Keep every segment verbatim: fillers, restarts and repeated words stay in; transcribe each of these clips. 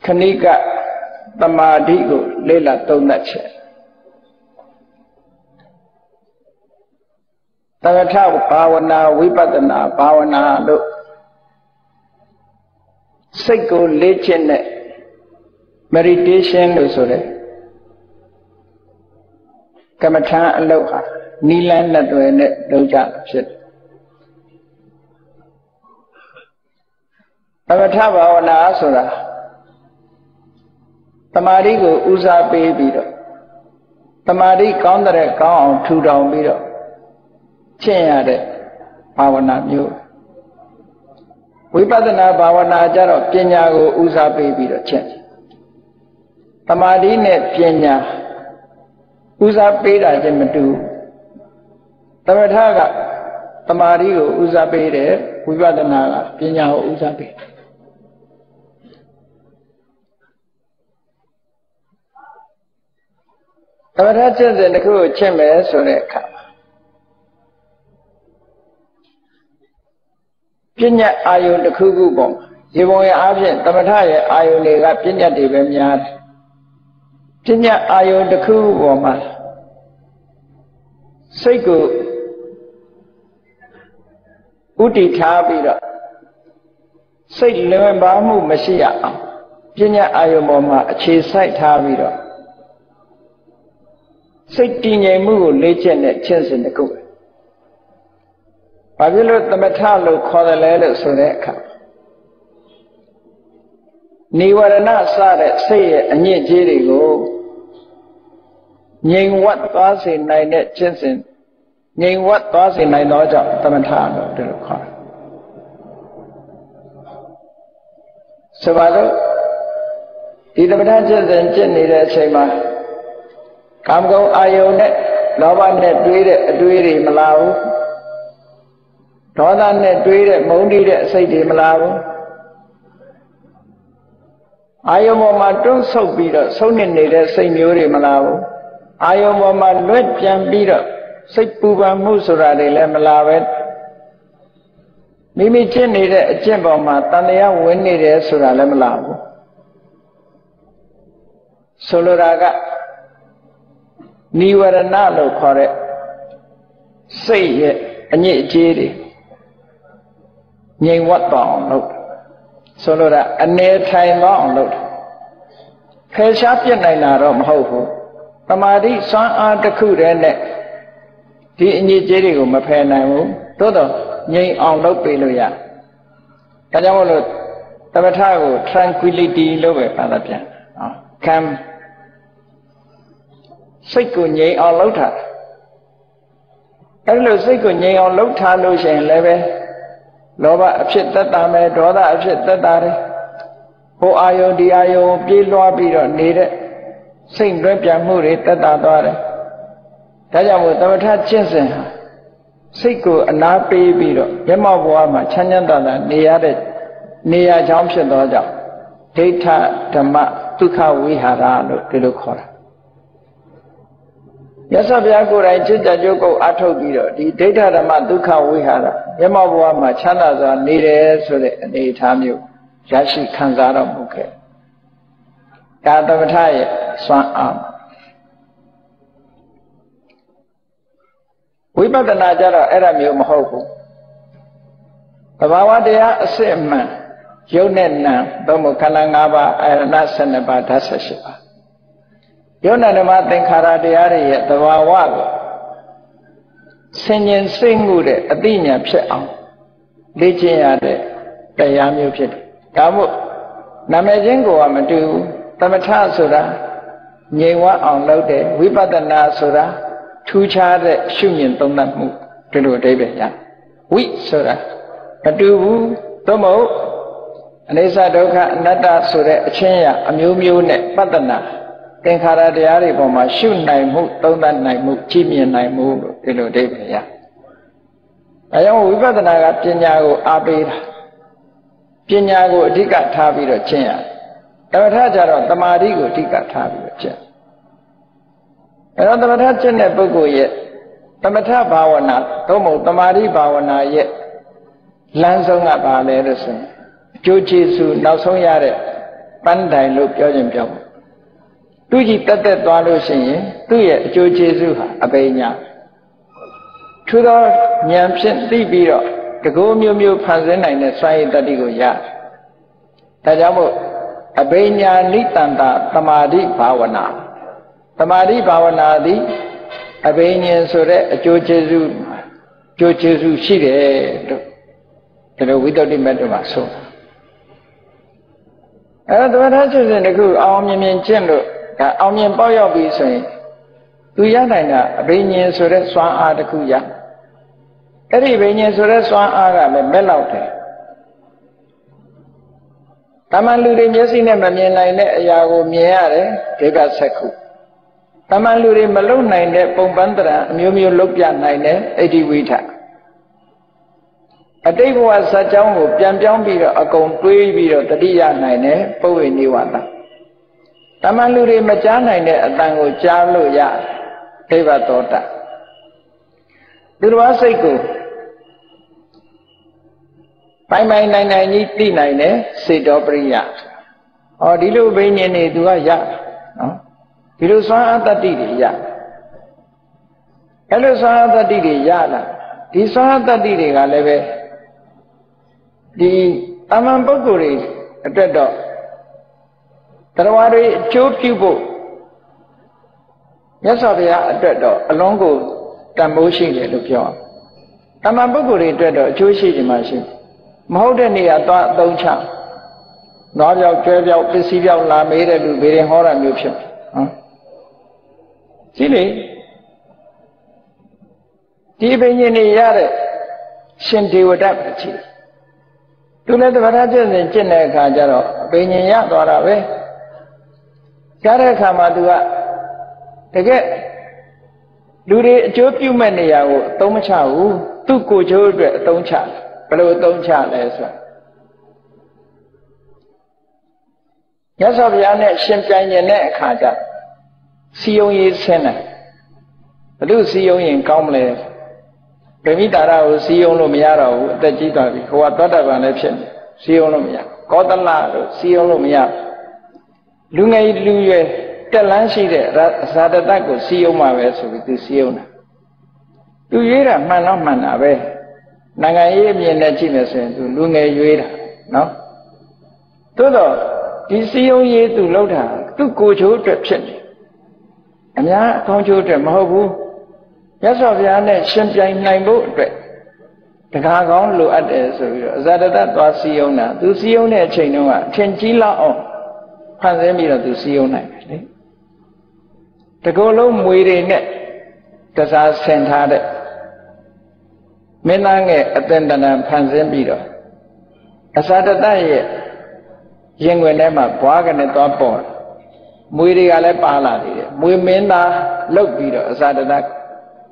Khanika Tamadhi ko leela taunat chet Tagatha bhavana vipassana bhavana lo sait ko le chin ne meditation lo so de kamatha alauk ha nilan na twae ne lou ja phit Tagatha bhavana so da Tamari ko uza pe biro, tamari kondre kong tu dong biro, cenya de bhavana myo. Vipassana bhavana jaro penya ko uza pe biro cenya. Tamari ne penya uza pe da chin matu. Tamatha ga tamari ko uza pe de, vipassana ga penya ko uza pe. Tamatha chin ne ko chin me so de kha panya ayon ta khu khu paw ye paw ya a phin tamatha ye ayon ne ga panyat de be mya panya ayon ta khu paw ma sait ko uti tha pi da sait lwe ma mu ma shi ya a panya ayon paw ma ache sait tha pi da Sait tinjai mu lecen ne chensen ne ko. Pabilo tamatha lo khod le lo so de kha. Niwarana sa de sait ye anyit ji ri ko nyain wat twa sin nai ne chensen nyain wat twa sin nai lo ja tamatha lo de lo kha. Sabalo di tamatha chensen chet ni de sain ma Kamgau ayo ne, lawan ne duire duire melau, donan ne duire maundi ne saidi melau. Ayo mama tu sau biro, sau ne ne saiyuri melau. Ayo mama luat jam biro, saipuba musurade le melawet. Mimi jen ne jen mama tanaya wen ne surale melau. Soloraga. Niwarana lo khore sait ye anyit ji ri nyain wat paw aung laut so lo da ane thain law aung laut phel sha pit nai la do ma hout bu tamadi swan a ta khu de ne di anyit ji ri ko ma phel nai bu tho do nyain aung laut pe lo ya da jaw mo lo tamatha ko tranquility lo be pa la pyan kam Sait ko nyai aung laut tha. Ai lo sait ko nyai aung laut tha lo sain le be loba a phit tat ta mae dotha a phit tat ta de. Ho ayon di ayon pyi lwa pi do ni de sait lwet pyan mu ri tat ta twa de. Da jaw mo tamatha chin sin ha sait ko ana pe pi do yama bwa ma chan chan ta ta ne ya de ne ya chaung phit twa jaw Dittha Dhamma Dukha Vihara lo di lo khaw da. Yasa biaku rai citta joko athau pi do di Dittha Dhamma Dukha Vihara yama bwa ma chana swa ni de so de ane tha myo ya shi khan sa daw mu khae. Da tamatha ye swan a. Vipassana ja daw ai da myo ma hout bu. Tabawa taya a sit man yau ne nan taw mo khanda lima ba ayana dua belas ba dhat delapan belas ba. Yona nama tengkara diari ya tawa wal senyen sengu de adinya pse ang lecen ya de tayam yo pse kamu namae jing ko wa ma tu tamatha sura nyain wat ang laut de vipassana sura thu cha de shu nyin tong tat mu di lo dai be ya wi sura ma tu bu tomo anesa dukkha anatta sura a chin ya a myo myo ne pattana Tengkara diari poma shu nai mu tongtan nai mu chi mien nai mu di lo dai be ya. Ayang vipassana ga panya ko a pe da. Panya ko adhika tha pi do chin ya. Tamatha ja daw tamadi ko adhika tha pi do chin. Ayang tamatha chin ne pukkho ye tamatha bhavana thau mo tamadi bhavana ye lan saung ga ba le lo sain. Chou chesu nauk saung ya de pandai lu kau jemput. Tu jika tetap lu sini, tu ya jauh jauh apa inya. Cuma nyamsen tiba, kau miu miu pansen lainnya saya tadi kau ya. Tajamu apa inya ni tanda tamari bawana, tamari bawana di apa inya sore jauh jauh jauh jauh sih deh. Kalau kita di mana masuk. Eh, tuan tuan tu sendiri, awam yang cendol, awam yang bawah biasa. Tujuan lainnya, bini surat suara ada kuya. Kali bini surat suara ada melau teh. Taman luar biasa ni mana yang lainnya, yang awam yang ada juga seku. Taman luar malu lainnya, pembantara, miu miu lupian lainnya, edi wita. Adai buat sajau buat jam-jam bila agam kui bila tadi yang lainnya boleh niwata. Taman luar macam lainnya tangguh jalu ya hebat otak. Dua siku, main-main lainnya ni ti lainnya sedap ria. Oh dilu bini ni dua ya, dilu sahaja tadi dia. Kalau sahaja tadi dia lah, di sahaja tadi dia lebe. Di taman peguri ada, terwari cuci bu, ya sahaja ada, alangku tambah sih dia lukian. Taman peguri ada cuci di masing, mahu dia ni ada dosa, najau kerjau pesijau lama ini lu beri orang lukian. Jadi, di bini ni ada sendiri ada macam. Tulen tu beraja ni jenak ajarok, penyiar doa we. Cara kama dua, dekat duri cuci mana ya? Tong cahau, tu kucu dua tong cah, perlu tong cah lepas. Ya sahaja ni simpan ni nak ajar, siung ini sana, perlu siung yang kaum le. Kami darau siung lumia rau, tapi tapi kuat pada banyak siung lumia. Kau telah siung lumia. Lungai luye telan sih deh, sahaja tak kau siung mawe seperti siung. Luye lah mana mana we. Nangai ini nanti macam tu lungai luye lah, no. Tu tu di siung itu lautan tu kucu terpecah. Amnya kucu termahu. Ya sahaja ni simpan naik boh tu, tengah kau lu ada sebab zada tu siung na, tu siung ni cina apa, cina lao, panjang bila tu siung na, tengok lu mui ni, terasa sentar de, menang ni atendanan panjang bila, zada tu ye, yang we nama buat ni tu apa, mui ni kalau pahala ni, mui menang lu bila zada tu.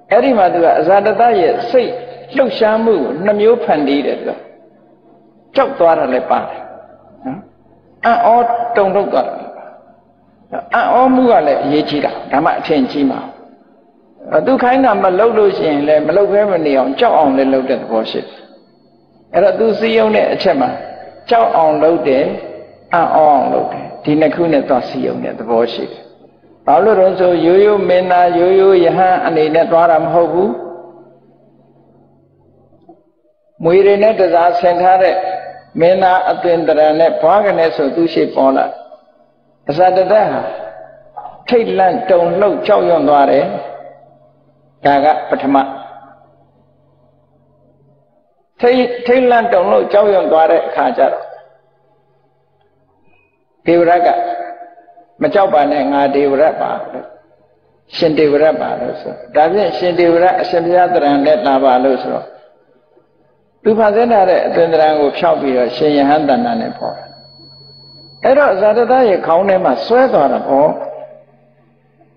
Eri maduga zada ya si lukshamu namyu pandi dega, cok tuara lepas, ah oh tong tong kor, ah oh muka le ye cira, nama cienci mau, tu kain nama lalu sih le malu kemani on cok on le lalu dek bosir, erat tu siung ne cema, cok on lalu dek, ah on lalu dek, di nak kau ne tu siung ne dek bosir. Kalau ronso yoyo mena yoyo yaha ane net waram hobu, muiri net dasar senhare mena atendra net pang net suatu siapa, asal dah Thailand download jauh yang luaran, jaga pertama. Thailand download jauh yang luaran kajar, tiuraga. Macam apa ni ngadi berapa, sendi berapa lusa. Tapi sendi berapa sembilan terangkat laba lusa. Tu pasal ada terang ucap bila senyahan dan lain apa. Erok zat dah ye kau ni masuk tu orang oh.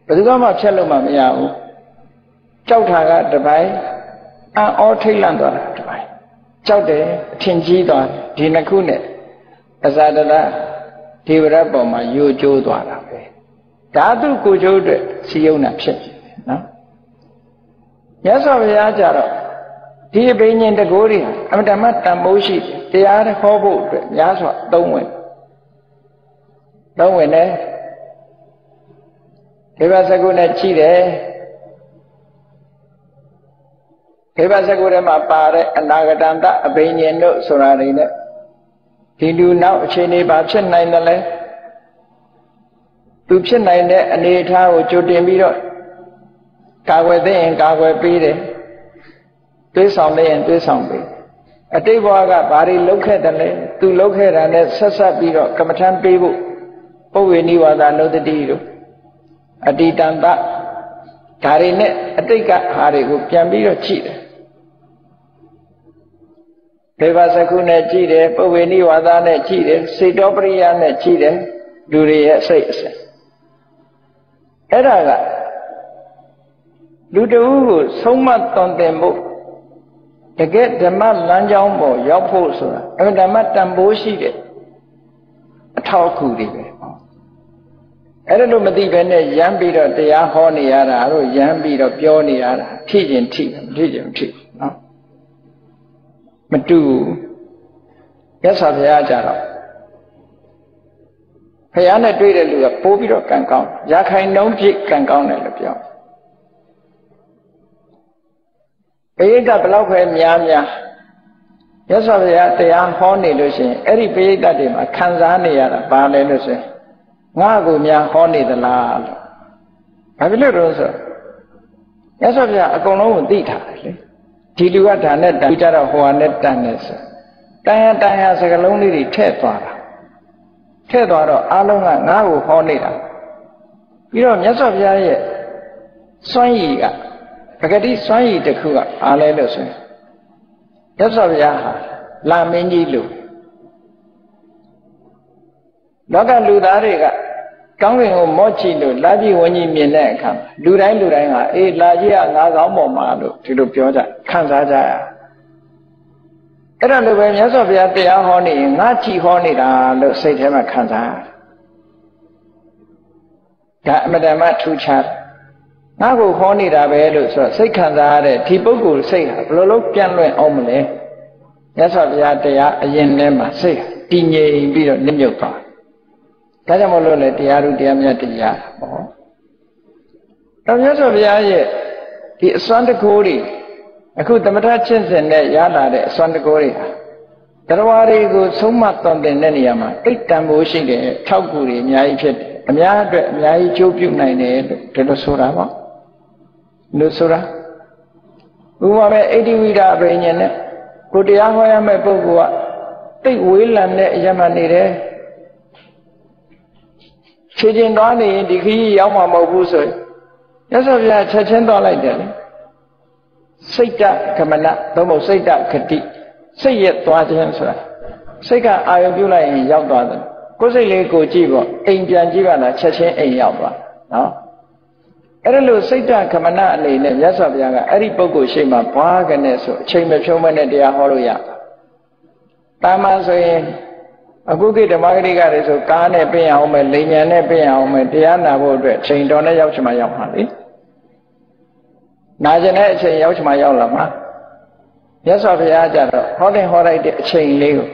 Berdua macam lumam yau. Jauh thaga terbaik, ah oh Thailand tu orang terbaik. Jauh deh, tinggi tu, di nakune. Zat dah. Tiada bama yuju dua orang. Jadu kuju siung nafsu. Ya sahaja cara. Dia bini dah gori. Amit amat tambah sih. Tiada hobo. Ya sahaja. Tunggu. Tahu mana? Kebab sagu nak ciri. Kebab sagu ramah pare, anak anak tak abang yang dok sorari nak. Hindu nak cini babsen nain daleh. Tubsen nain deh, ane thau cuti biro. Kagwe deh, kagwe pi deh. Tu sampai, tu sampai. Ati bawa bari lokhe daleh, tu lokhe rane sesa biro, kemacam pi bu. Pukul ni wadah lo tadi itu, adi tanpa hari ni, adi kah hari itu kian biru ciri. Lepas aku naik ciri, pukul ni wadah naik ciri, sido pria naik ciri, duri ya saya. Era gak, dulu dulu semua tonton bu, dekat zaman lanjau bu, jauh sudah, emang zaman tambah sih, tahu kuri. Ada lu mesti benar yang biru tu yang hal ni ada, lalu yang biru biar ni ada, tiada tiada tiada tiada. Macam tu, yang sahaja cara. Kalau anda tuir dulu, boleh biru kangkau, jangan nampi kangkau ni lebih. Ini dah belau kau miamnya, yang sahaja tu yang hal ni tu sih, eri pilih tadi macam kan ni ada, panen tu sih. Ngaku mian koni dalam, tapi lepas tu, yang sebabnya aku nampu tidak, di luar dana dan bicara huan dana se, tanya-tanya segala ni di cedera, cedera alungan ngaku koni lah, bila yang sebabnya ye, suai ga, agaknya suai dekuga alai lepas tu, yang sebabnya lama ni lu. Laga luaran itu, kami orang macam itu, lagi orang minat kan, luaran luaran ah, eh lagi ah, ngajar mama tu, tiada biasa, kan saja. Orang luaran yang sebab dia hal ni, ngaji hal ni dah, lu setiap macam kan saja. Dah macam macam tu cak, ngaku hal ni dah belu, setiap kan saja, tipu guru setiap, lalu pianlah om ni, yang sebab dia yang ni masih tinggi bila ni juga. Kaca malu le, tiaru tiamnya tiar. Kamu sebaya ye, di swanda kori. Aku tempat cincin le, ya lade swanda kori. Terwari aku semua tonton ni ama. Kita musim ke, cau kori, nyai ced, nyai nyai cubiu nai ni, terusura apa? Terusura. Umam edi wira berenya ni, kudi aku yang membuat, ti wilan ni zaman ni le. Cecen doa ni dikhi yang mama busoi, yang sebabnya cecen doa lain dia. Sejak kemana, tu mahu sejak ketik, sejak doa cecen surat, sejak ayat jula yang jauh doa tu. Kau sejak kunci bo, injian jiwa lah cecen yang jauh. Ah, erelu sejak kemana ni ni, yang sebabnya eri bagus cuma bahagian esok, cuma cuma ni dia halu ya. Taman soin. Aku kita magri garis tu, kahne pihau me, linyane pihau me, dia nak bodoh, cendol ne jauh cuma jauh hari. Naja ne cendol jauh cuma jauh lama. Ya sahaja jarak, hari hari dia cendol,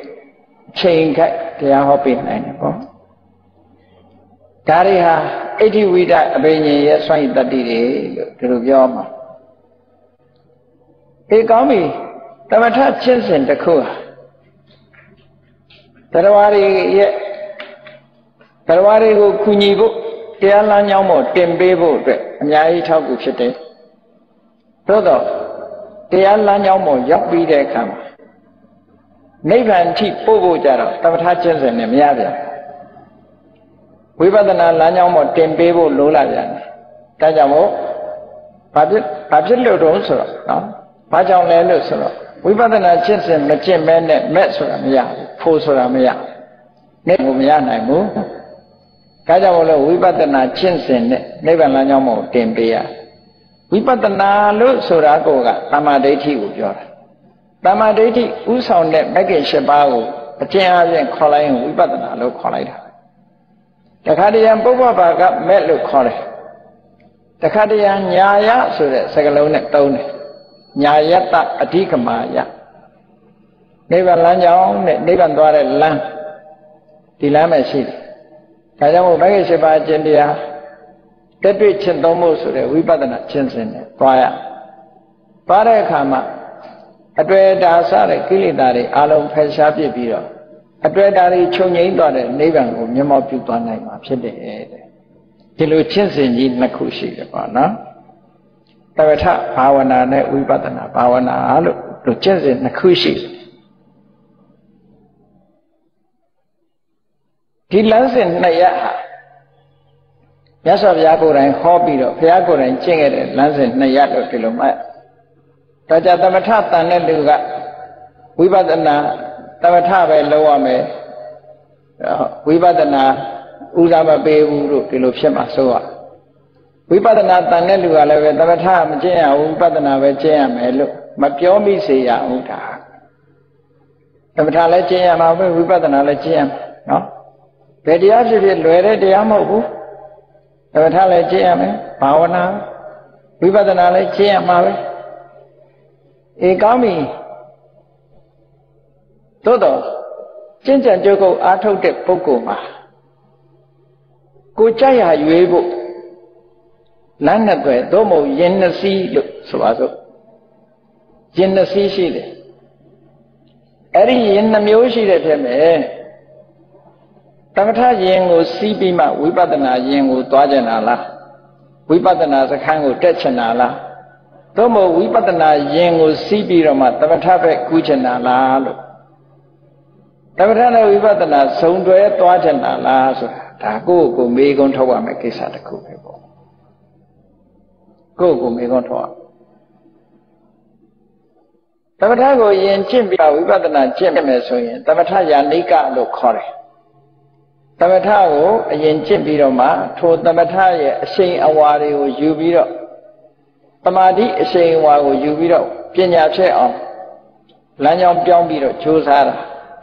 cendol dia hobi ni. Dari ha, ini wira begini ya suami tadi dia teruk jom. Eh kami, tapi tak cincin takut. Terwari ye, terwari itu kunci bu, dia lain yang mau tempe bu, nyai cakup sete. Todo, dia lain yang mau yang bide kam. Neighbor cip bobo jarak, tapi tak jenis ni macam. Wibadan lain yang mau tempe bu lola jalan. Tapi mau, pasir pasir leh terus lah, pasir leh terus lah. Wibadan jenis macam mana macam macam. Pusra melayu, negeri melayu naibu. Kaca mula wibadana cincin negeri melayu mau tempeya. Wibadana lalu suraku ga, tamadeti ujar. Tamadeti usah ne bagi sebau, percaya yang kholai wibadana lalu kholai dah. Takade yang bawa baga melu kholai. Takade yang nyaya surat segala unek tahu ne, nyaya tak adi kemaya. Negeri lanjau, negeri bandar lain, di lama sih. Kayaknya bagi siapa jendia, tapi cintamu sudah wibadana cincinnya, paya. Pada kama, atau dasar kiri dari alam filsafat biru, atau dari cungnya itu ada nebang umnya mau piutan naik macam deh. Kalau cincinnya nak khusyuk mana? Tapi tak pawana naik wibadana, pawana alu tu cincin nak khusyuk. Dilansir naya, ya sebab jago orang hobi lo, jago orang cengeng, lansir naya lo film. Kerja tempat hatan ni juga, wibadana tempat hatan lewa me, wibadana ulama beulu film semua soa. Wibadana tanah juga lewe tempat hatan cengeng, wibadana cengeng melu, macam misi ya udah. Tempat hatan cengeng apa, wibadana cengeng, no. Beda jadi luar dia mahu, tapi dah leceh ame, pawana, wibadana leceh ame, ekami, tu tu, cincin juga atau dek buku mah, kucaya ibu, nana gue tu mau jenasi lu suatu, jenasi sih le, hari jenam yosi le pemain. Tangkap yang u sibi mah, wibadana yang u tuajan lah, wibadana sekarang u dechen lah. Temu wibadana yang u sibi ramah, tangkap kujen lah lu. Tangkap wibadana seundoi tuajan lah, aku aku megon tua mekisah aku heboh. Aku aku megon tua. Tangkap aku yang cembi wibadana cembi soalnya, tangkap yang nikah lu koreh. Tapi tahu yang cembiru mah, tu tapi tahu seni awal itu jubiru, temadi seni awal itu jubiru, penjara cewek, lanjut jubiru, cusar,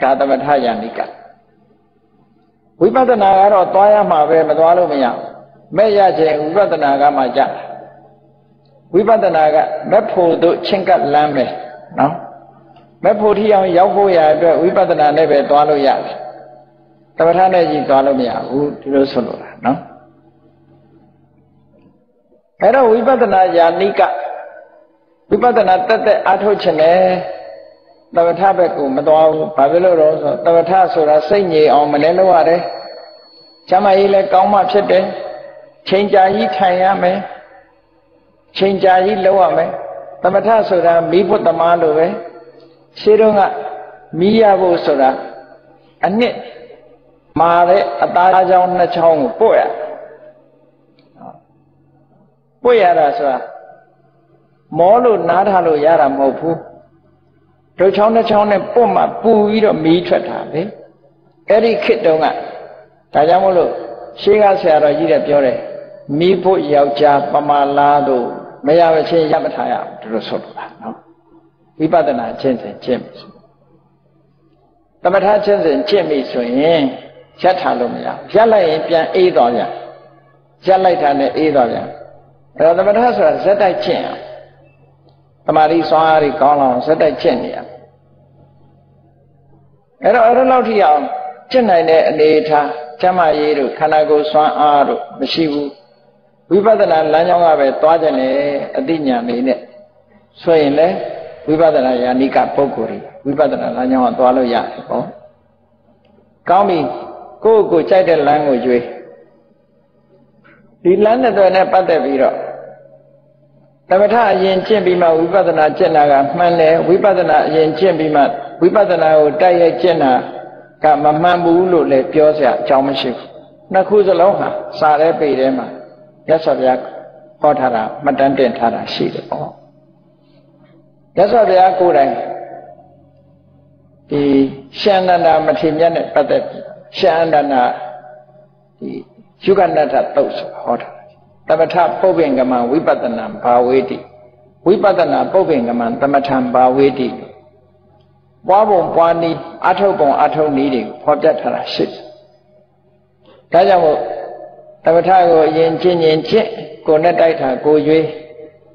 kata tapi tahu yang nikah. Wibadana kalau tuaya mabe, betul atau tidak? Meja cewek wibadana kalau macam, wibadana kalau berpudu cengkat lama, no, berpudu yang jauh ya, wibadana lebih betul atau tidak? Tapi ada yang kalau ni aku tidak senolah, no. Kalau wibadana yang nikah, wibadana tetap atau cene, tapi tak beku, mahu paviloro, tapi tak surah senyi orang meneluar eh, cuma ini kaum macam deh, cengjai kaya me, cengjai luar me, tapi tak surah miput malu eh, serunga miabu surah, ane. Mari atas jauh nak canggung, boleh, boleh rasa. Malu nak halu, yara mahu. Jauh canggung canggung, boleh, boleh itu micet tapi, eri kita orang. Tanya mulu, siapa siapa jadi pelajar, mipu yauja pamalado, melayu siapa saya terus solat. Ibadahnya jensen jensen, tapi dia jensen jensen. Siapa lom ya? Siapa yang pian A doang? Siapa yang ada A doang? Kalau teman saya sudah sedai ceng, temari sehari kalau sedai ceng ya. Kalau orang laut yang cengah ni leta, cemai itu, karena gua sehari bersibu, wibadana lanjut apa tuaja ni adinya ni ni, soalnya wibadana yang nikah pukuri, wibadana lanjut tuaja ya, kami. Kau kau cai dan langu jui. Di lana tu ada pada biro. Tapi dah yang cembima wibadana cengah mana wibadana yang cembima wibadana udaya cengah kat mama bulu le biasa jauh masih. Nak khusus lah, sahaja beri mah. Ya sebab kau thara, macam ten thara sih deh. Ya sebab kau dah di sianana macam ni pada biro. Sianana juga nada tahu seorang, tapi tak boleh kemana wibadana bawa di, wibadana boleh kemana tapi tak bawa di. Wabung wani atau bung atau ni di, hujat terasa. Tanya mu, tapi tak aku yencin yencin, kau nak dah tak kau jui,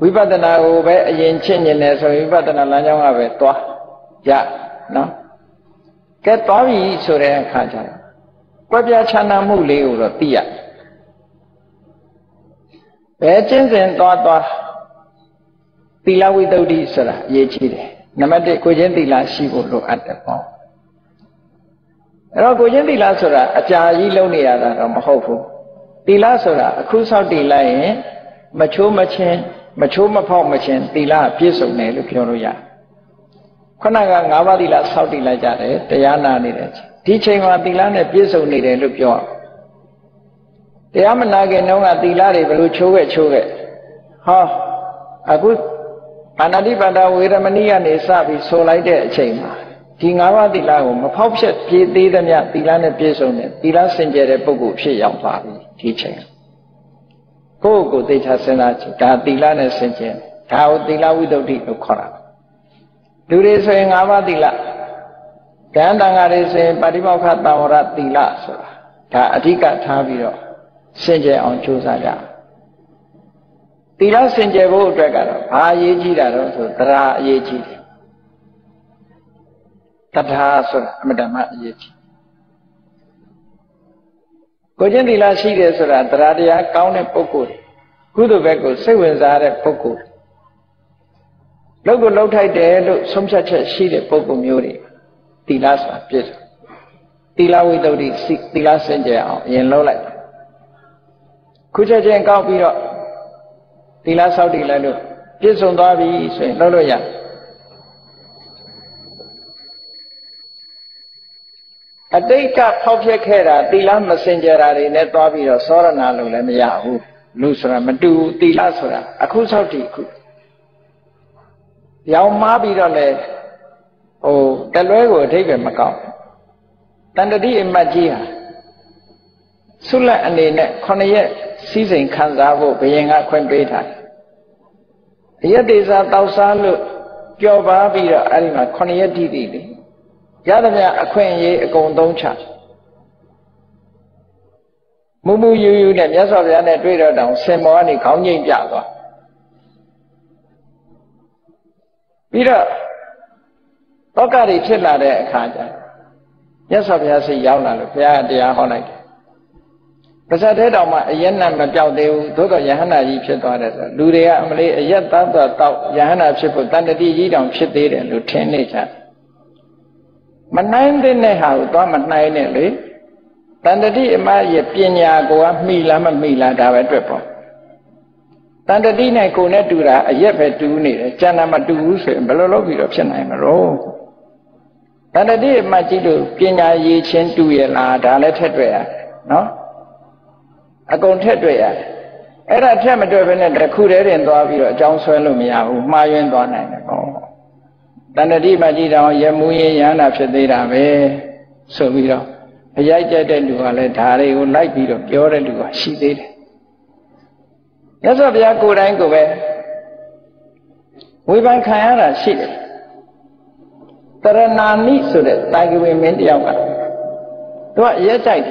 wibadana aku ber yencin yencin, so wibadana lanjut apa tua, ya, no. Ketahui sura yang kaca. Tila Diceng wati lana biasa uni de lup yo. Te aman lage nong ati lari belu chowe chowe. Ha, aku panadi pada wira mania ne sabi solai de ceng ma. Di ngawa di lagu ma pop set pi di dan ya di lana biasa uni. Di lana senjere pogu pi yang pari diceng. Pogu di chasena cika di lana senjere. Kau di lawi do di ukora. Dure so yang ngawa di la. Dan tangari sen padimau kata orang tila salah. Dah adikat habiro senjai oncu saja. Tila senjai boh dekaroh. Ah yeji daroh tu tera yeji. Tera salah madama yeji. Kojen tila sih dia salah tera dia kau ne pukul. Kudu pukul sewen zare pukul. Lagu lautai deh lu somsa ceh sih dia pukul miuri. Tilas apa? Tilas itu di tilas senjaya yang lalat. Kucing yang kau pilih tilas atau tilas itu, dia sudah habis lalu ya. Adakah objek hera tilas senjara ini atau pilih seorang lalu lem Yahoo, Nusra Madu tilas orang, aku saudi aku. Yang ma pilih le. Oh, kalau ego dia bermakau. Tanda dia imajia. Sulah ane nak konye season kanzavo penyengat kuen beda. Ia desa tausan lu jawa bila alimah konye di di di. Jadinya kuen ye gondongcha. Mumu yu yu ni biasa biasa dua orang semua ni kau ni jaga. Bila Okari cila deh kaca, ya sabya si jauh lalu, ya dia orang. Pasal dia orang yang nama jauh dew, tu tu yang hana ibu tuan desa. Luria melayu yang tak tu tau yang hana ibu tuan tadi orang ibu dia lu cene cah. Menaik dene hau tuan menaik dene, tuan tadi emak ye pianya gua mila mila dah berapa. Tuan tadi naik guna dura, ye betul ni, cina madu sebelum lobirop cina mero. Tanda dia macam itu, kena ye centu ye lah, dah le terdewa, no? Aku terdewa. Era cuma terdewa ni dah kurir entah apa, jauh selalu miao, maju entah mana. Tanda dia macam itu, ye mui ye nak sedih dah, so biar. Ayah jadi dua le, dah le unai biar, orang dua sedih. Ya so biar kurang kuwe, mui bang kaya lah sedih. Teranani sudah, tapi memang dia awak. Tua ia caj,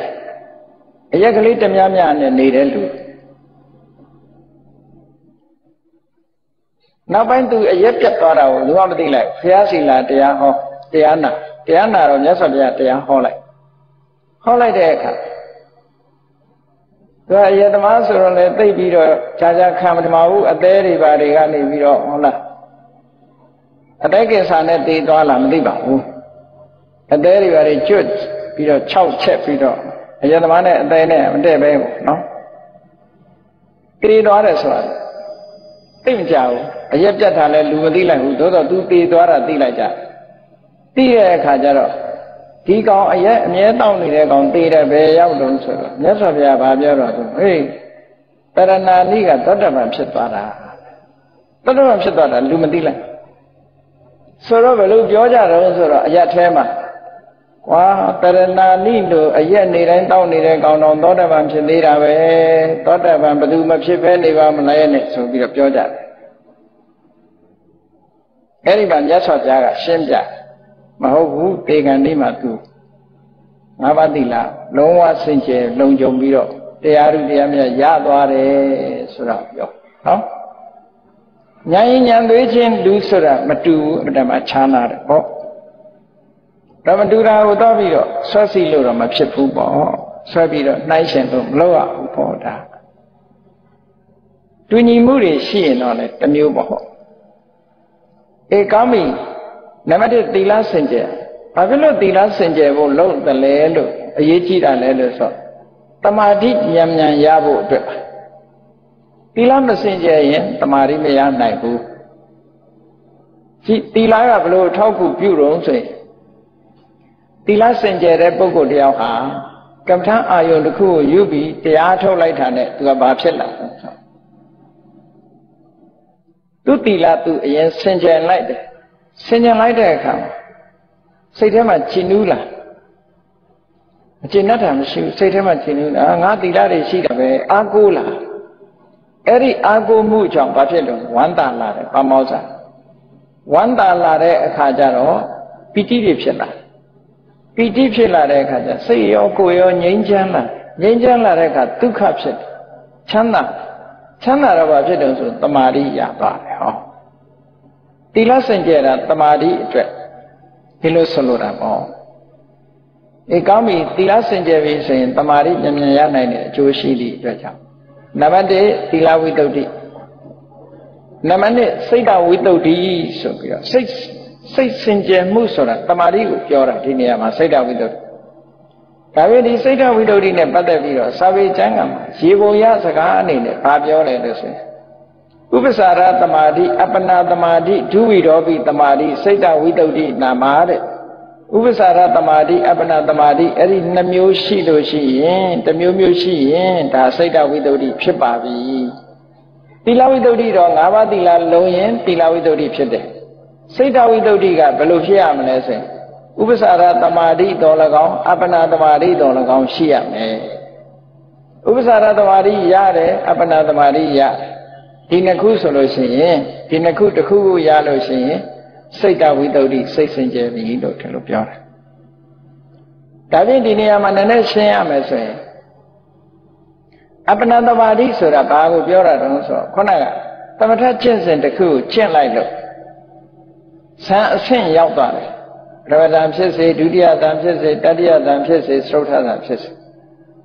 ia kali temyam yang ni dulu. Nampai tu ia jatuh orang, luar biasa. Siapa lah dia ho, dia na, dia na orangnya saja dia ho lagi, ho lagi dia. Tua ia termasuk orang tadi biro, caca kami mau ada di bari kan di biro orang. Ada kesannya di dalam di bawah. Ada di balik cut, biro caw cep biro. Jadi mana ada ni, ada bego, no? Di dalam soal, tim jauh. Ayat jatah lelu di lelu, doa tu di dalam di lelu. Tiada kajar. Jika ayat ni tahu ni dia kong tiada bejau dalam soal. Ni sebabnya baju orang tu. Hei, terana ni kan terdapat macam mana? Terdapat macam mana? Lelu di lelu. Soro belu belajar orang soro ayat tema. Wah, terena ni tu ayat ni lain tahu ni lain kau nonton dah bam sendiri dah ber, tahu dah bam betul macam siapa ni bam lain ni so bila belajar. Kali bam jasa jaga semja, mahu pegang ni matu. Apa dila, lomba senje, lomba jombiro, tiaru dia macam ya doare soro yo, ha? Nyai yang dojen dusura madu berdama chana rok. Ramadura udah biro, sosial ramadhan pun boh. sebila naik sentuh melawa upoda. Dunia muri sih nolai temiu boh. Eh kami, nama dia tilas senja. Apabila tilas senja, boleh terlelu, ye cira lelu so. Tamadi nyamnya ya bu. Tilas senja ini, tamari meja naik bu. Si tilas apabila thau bujuran sih. Tilas senja repot kau dia ha. Kemudian ayat itu juga tiada lagi tanah tu apa sahaja. Tu tiada tu yang senjata lagi, senjata lagi kan. Setiap macam jenuh lah, jenat ham siu. Setiap macam jenuh lah, ngah tiada resi tapi aku lah. Eri aku mujang apa sahaja. Wanita lah, pamausa. Wanita lah kahjaro, piti ribsela. Piti pula mereka jadi, saya koyon nyenjang lah, nyenjang lah mereka tu kapset, cina, cina rawa jadi tu temari ya balah. Tiada senjata temari itu, hilu seluruh oh. Ini kami tiada senjata ini temari jamnya yang lain joshi di terjang. Nama dia tiada witau di, nama dia saya witau di supaya saya. Saya senjata musuhlah, temari ukiran di ni ama saya dah widor. Kalau di saya dah widor di ni pada biro, sabi jangan. Siapa yang sekarang ni, pabio leh desi. Upasara temari, apna temari, dua dobi temari, saya dah widor di nama ada. Upasara temari, apna temari, eri namyoshi doshi, namyoshi, dah saya dah widor di pshabi. Tiada widor di orang awal tiada loyen, tiada widor di pshabi. Saya tahu itu juga belum siap menerima. Upasara temari dolakau, apna temari dolakau siap me. Upasara temari ya re, apna temari ya. Tina ku solusinya, tina ku terku ya solusinya. Saya tahu itu, saya senjata itu terlalu jauh. Tapi di ni aman ada siapa menerima? Apna temari surat baru jauh orang so. Kenapa? Tempat cincin terku cincin lain. Saya senyap tuan. Ramadhan sese, dunia dalam sese, tadiya dalam sese, serta dalam sese.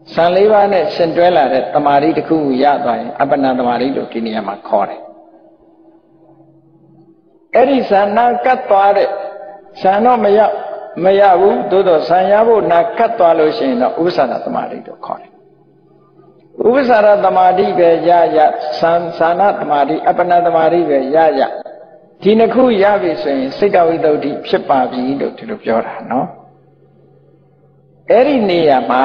Sanleiban senjuela re, tamari dikau ya tuan. Apa nama tamari itu kini amat kor. Eri sana kat tuan re, sana meja meja bu, dodo sana bu nak kat tuan lo sena ubsara tamari itu kor. Ubsara tamari beja ya, sana tamari apa nama tamari beja ya. Tina ku ya biasa, saya tahu itu di siapa bini doktor berjodoh, no? Eri ni apa?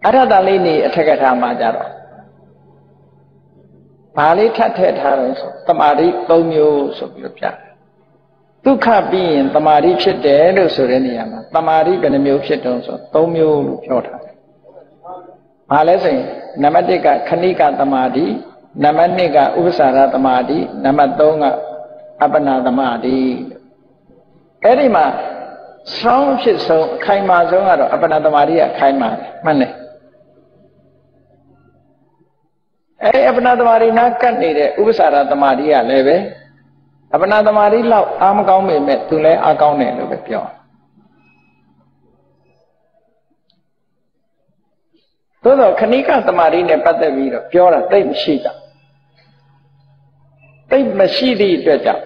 Ada dalih ni cakap sama jaro. Balik cakap darah, temari tomio sebelumnya. Tu kabin temari cedek dosuran ni apa? Temari benemio cedek dosu, tomio berjodoh. Balik sih, nama dia kanika temari. Nama ni ka ubsara temari, nama tonga apa nama temari. Eri mah, song sih song kai mah song ada apa nama temari ya kai mah mana? Eh apa nama temari nak kan ni deh ubsara temari ya lebe. Apa nama temari lau am kau memet tu le akau ne lebe pion. Todo kanika temari ne pada biro piora tei msida. Tapi masih di terjang,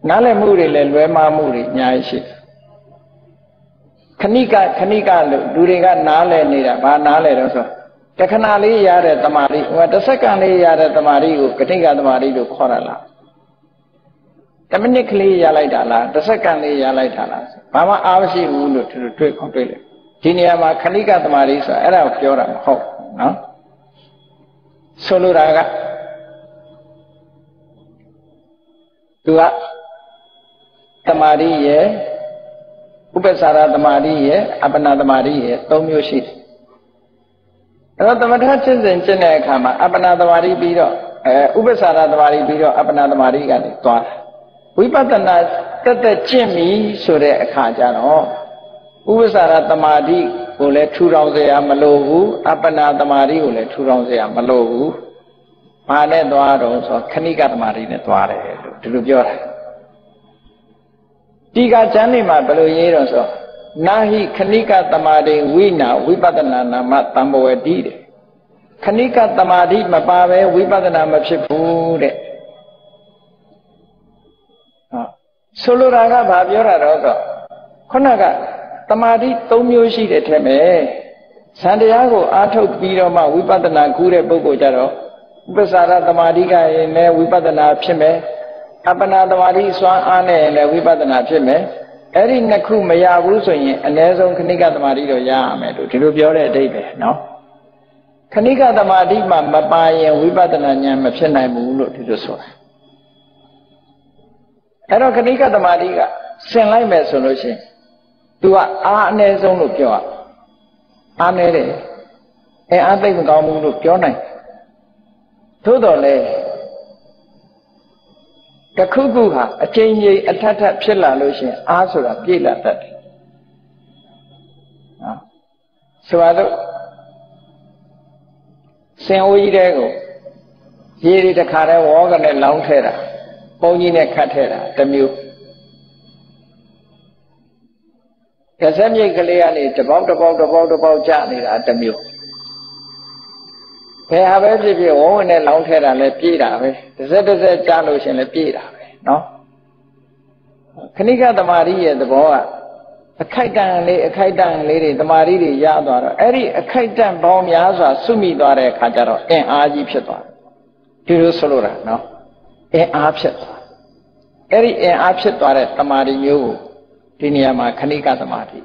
nale muri lelwe ma muri nyai sih. Kanika kanika lu, duriga nale ni dah, bah nale rasa. Jika nale ya ada temari, wadah sekali ya ada temari, kanika temari lu korala. Tapi ni kli ya lay dala, wadah sekali ya lay dala. Mama awasi ulu tu tu kopi le. Jini ama kanika temari so, era kiora hok, no? Soluraga. Dua, temari ye, upasara temari ye, apa nama temari ye, tomyoshi. Kalau tempat hacen jenjen yang kama, apa nama temari biro, upasara temari biro, apa nama temari kali tuan. Wibatan nas tetap cemi sore kajar oh, upasara temari oleh curang saya melohu, apa nama temari oleh curang saya melohu, mana tuan orang so, kanika temari ni tuan eh. Dulu biar. Tiga jam ni mah belum ye orang so. nahi khanika tamadi wina vipadana nama tambawadi de khanika tamadi mapawe vipadana mapshipu de solo raga bhavyora roga khonaga tamadi three myo shi de the me sandaya ko a thuk pi ro ma vipadana ku de pukko ja ro upasara tamadi ka yin ne vipadana phit me apana tamadi swan a ne ne vipadana phit me ကခုခုဟာအချိန်ကြီးအထက်ထက်ဖြစ်လာလို့ရှင်အားဆိုတာပြည့်လာတတ်တယ်။ဒါကြောင့်ခဏိကသမารိကိုရမယ်လို့ဒီလိုပြောတဲ့အဓိပ္ပာယ်နော်။ခဏိကသမารိမှာမပါရင်ဝိပဿနာဉာဏ်မဖြစ်နိုင်ဘူးလို့ဒီလိုဆိုတာ။အဲ့တော့ခဏိကသမารိကဆင်လိုက်မယ်ဆိုလို့ရှင်သူကအနဲ့ဆုံးလို့ပြောတာ။သူကအနဲ့ဆုံးလို့ပြောနိုင်။တခုခုဟာအချိန်ကြီးအထက်ထက်ဖြစ်လာလို့ရှင်အားဆိုတာပြည့်လာတတ်တယ်။ ဆိုပါ တော့ ခဏိကသမารိရဲ့သဘောကအခိုက်တန်လေးအခိုက်တန်လေးတွေတမာရီတွေရသွားတော့အဲ့ဒီအခိုက်တန်ပေါင်းများစွာစုမိသွားတဲ့အခါကျတော့အင်အားကြီးဖြစ်သွားတယ်ဒီလိုဆိုလိုတာနော်အင်အားဖြစ်သွားတယ်အဲ့ဒီအင်အားဖြစ်သွားတဲ့တမာရီမျိုးကိုဒီနေရာမှာခဏိကသမารိ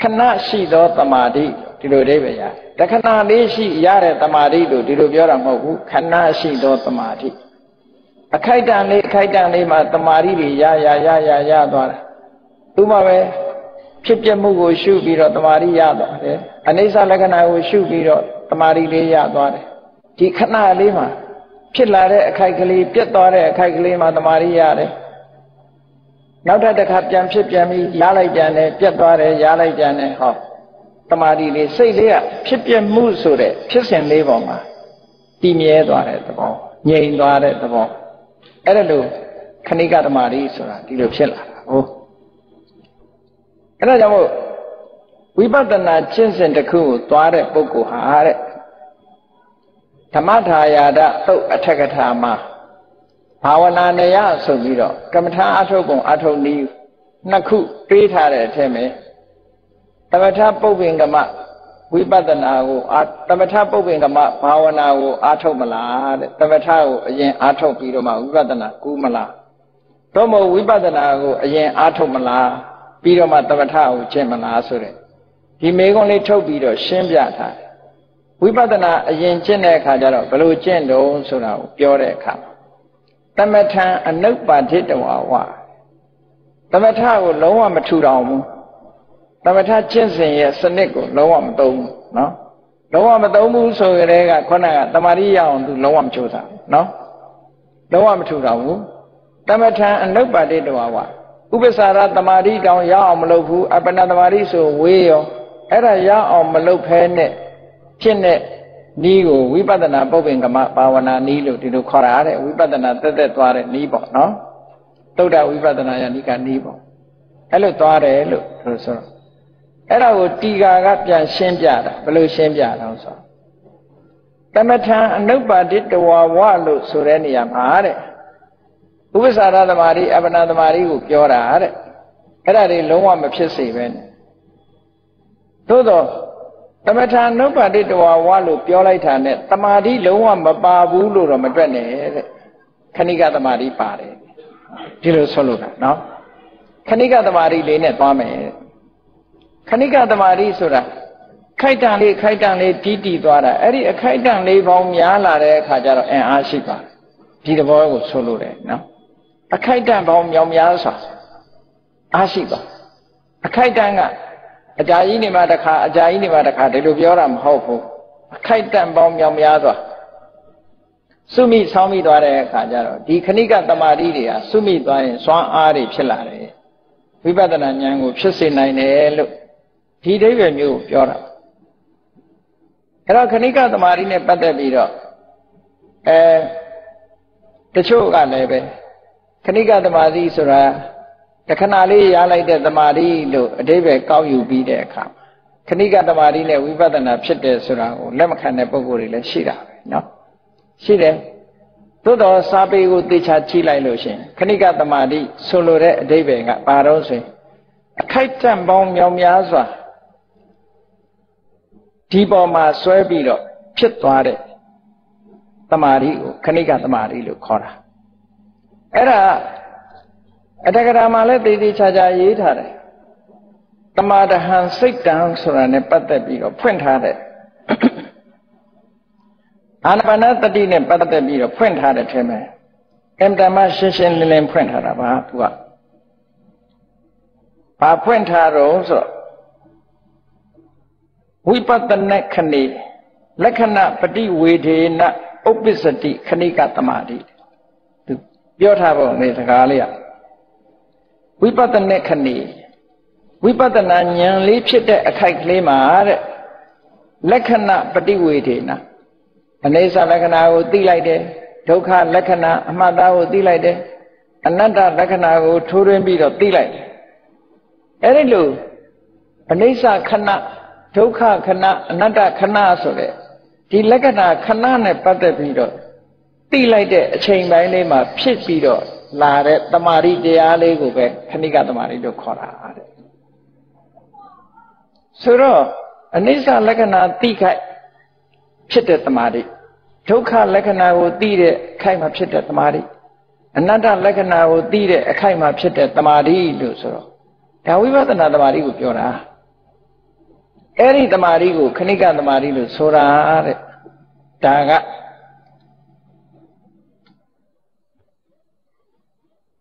ခဏရှိသောတမာရီဒီလိုအဓိပ္ပာယ်ရဒါခဏလေးရှိရတဲ့တမာရီလို့ဒီလိုပြောတာမဟုတ်ဘူးခဏရှိသောတမာရီအခိုက်တန်လေးအခိုက်တန်လေးမှာတမာရီတွေရရရရရသွားတာ သူမှပဲဖြစ်ပြမှုကိုရှုပြီးတော့တမာရီရသွားတယ်ဒီခဏလေးမှာဖြစ်လာတဲ့အခိုက်ကလေးပြတ်သွားတဲ့အခိုက်ကလေးမှာတမာရီရတယ်နောက်ထပ်တစ်ခါပြန်ဖြစ်ပြန်ပြီးရလိုက်ပြန်တယ်ပြတ်သွားတယ်ရလိုက်ပြန်တယ်ဟောတမာရီလေးစိတ်လေးကဖြစ်ပြမှုဆိုတဲ့ဖြစ်စဉ်လေးပေါ်မှာတည်မြဲသွားတဲ့သဘော ငြိမ်သွားတဲ့သဘောအဲ့ဒါလို့ခဏိကသမารိဆိုတာဒီလိုဖြစ်လာတာဟုတ်အဲ့ဒါကြောင့်မို့ဝိပဿနာကျင့်စဉ်တစ်ခုကိုသွားတဲ့ပုဂ္ဂိုလ်ဟာတဲ့ဓမ္မထာယာဒသုတ်အထက်ကထာမှာဘာဝနာနေရဆိုပြီးတော့ကမ္မထာအထုတ်ကုန်အထုတ်နည်းနှစ်ခုတွေးထားတဲ့အထက်မှာသမထပုပ္ပင်ကမ ဝိပဿနာကိုအရင်အားထုတ်ပြီးတော့မှဝိပဿနာကူးမလားသို့မဟုတ်ဝိပဿနာကိုအရင်အားထုတ်မလားပြီးတော့မှသမထကိုကျင့်မလားဆိုတဲ့ဒီမေးခွန်းလေးထုတ်ပြီးတော့ရှင်းပြထားတယ်ဝိပဿနာအရင်ကျင့်တဲ့အခါကျတော့ဘယ်လိုကျင့်တုံးဆိုတာကိုပြောတဲ့အခါသမထကိုလုံးဝမထူတော်ဘူး နော်လုံးဝမသုံးဘူးဆိုကြတဲ့ကခုနကတမာရီရအောင်သူလုံးဝမချိုးတာနော်လုံးဝမချိုးတာဘူးတမထအနုပ္ပါဒိတဝါဝဥပ္ပစာရတမာရီတောင်ရအောင်မလုပ်ဘူးအပ္ပနာတမာရီဆိုဝေးရောအဲ့ဒါရအောင်မလုပ်ဖဲနဲ့ဖြစ်တဲ့နီးကိုဝိပဿနာပုပ္ပင်ကမ္မပါဝနာနီးလို့ဒီလိုခေါ်တာတဲ့ဝိပဿနာသက်သက်သွားတဲ့နီးပေါ့နော်တုဒ္ဒဝိပဿနာယနိကနီးပေါ့ အဲ့လိုသွားတယ်လို့ဆိုတော့အဲ့ဒါကိုတီကာကပြန်ရှင်းပြတာဘယ်လိုရှင်းပြတာဆိုတော့တမထာအနုပ္ပါဒိတဝါဝလို့ဆိုတဲ့နေရာမှာတဲ့ဥပ္ပစာရသမารိအပ္ပနာသမารိကိုပြောတာတဲ့အဲ့ဒါတွေလုံးဝမဖြစ်စေဘဲနဲ့သို့တော့တမထာအနုပ္ပါဒိတဝါဝလို့ပြောလိုက်တာနဲ့တမာရီလုံးဝမပါဘူးလို့တော့မတွက်နဲ့ခဏိကသမารိပါတယ်ဒီလိုဆိုလို့တာနော် ခဏိကသမารိဆိုတဲ့ခိုက်တန်လေးခိုက်တန်လေးတီးတီးသွားတာအဲ့ဒီအခိုက်တန်လေးပေါင်းများလာတဲ့အခါကျတော့အင်အားရှိပါတယ်ဒီသဘောကိုဆိုလို့တယ်နော်အခိုက်တန်ပေါင်းများများစွာအာရှိပါအခိုက်တန်ကအကြာကြီးနေမှာတခါအကြာကြီးနေမှာတခါဒီလိုပြောတာမဟုတ်ဘူးအခိုက်တန်ပေါင်းများများစွာစုမိဆောင်းမိသွားတဲ့အခါကျတော့ဒီခဏိကသမารိတွေကစုမိသွားရင်စွမ်းအားတွေဖြစ်လာတယ် วิปัตตนาญาณကိုဖြစ်စေနိုင်တယ်လို့ဒီအဓိပ္ပာယ်မျိုးကိုပြောတာအဲ့တော့ခဏိကသမารိနဲ့ပတ်သက်ပြီးတော့အဲတချို့ကလည်းပဲခဏိကသမารိဆိုတာတ Kanali alai de damari do debe kau yubi de kam. Kaniga damari le wibadana pshede surau lemakane poguri le shira. No, shire. Todo sabi uti chachi lai lo shin. Kaniga damari solo re debe nga paro se. Kaitan bong yom yazwa. Tibo ma swebi lo pshitware. Damari u kaniga damari lo kora. Era. Ada keramale tadi saja ini ada. Temadahan sikdang surane pada biro pun ada. Anak-anak tadi ne pada biro pun ada cemeh. Emtama sesen nilai pun ada apa buat? Apa pun ada usul. Wipatane kini, lekana pedi wedena obisati kini katamari. Biar apa ni sekali. Wipadana kini, wipadana yang lebih dekat lemah, lekana beriwede na. Anesa lekana uti lade, doka lekana amada uti lade, ananda lekana uturembi uti lade. Erilu, anesa kena, doka kena, ananda kena asole. Di lekana kena ne pada biru, uti lade cengbai lemah, pih biru. Lare tamari dia lego be, kaniga tamari do kora. Suro, anisa lekana tiga, pshite tamari. Doka lekana wo tire, kai ma pshite tamari. Ananda lekana wo tire, kai ma pshite tamari do suro. Yawi ba tana tamari go piora. Eri tamari go, kaniga tamari do sura. Daga.